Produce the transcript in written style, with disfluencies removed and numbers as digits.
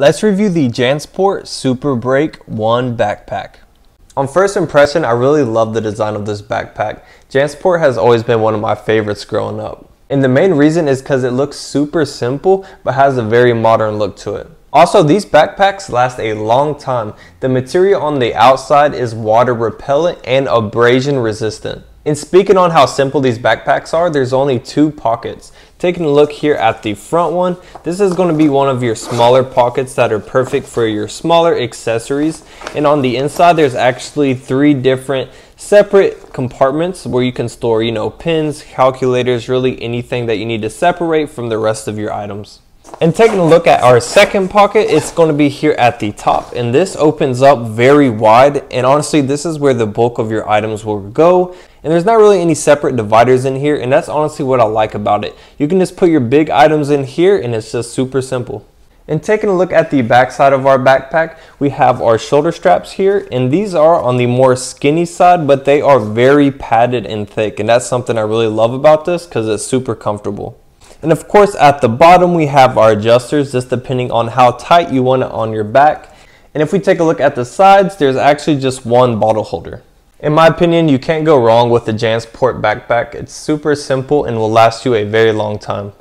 Let's review the JanSport SuperBreak One Backpack. On first impression, I really love the design of this backpack. JanSport has always been one of my favorites growing up. And the main reason is because it looks super simple, but has a very modern look to it. Also, these backpacks last a long time. The material on the outside is water repellent and abrasion resistant. And speaking on how simple these backpacks are, there's only two pockets. Taking a look here at the front one, this is going to be one of your smaller pockets that are perfect for your smaller accessories. And on the inside, there's actually three different separate compartments where you can store, pens, calculators, really anything that you need to separate from the rest of your items. And taking a look at our second pocket, it's going to be here at the top, and this opens up very wide, and honestly this is where the bulk of your items will go, and there's not really any separate dividers in here, and that's honestly what I like about it. You can just put your big items in here and it's just super simple. And taking a look at the back side of our backpack, we have our shoulder straps here, and these are on the more skinny side, but they are very padded and thick, and that's something I really love about this because it's super comfortable. And of course at the bottom we have our adjusters, just depending on how tight you want it on your back. And if we take a look at the sides, there's actually just one bottle holder. In my opinion, you can't go wrong with the JanSport backpack. It's super simple and will last you a very long time.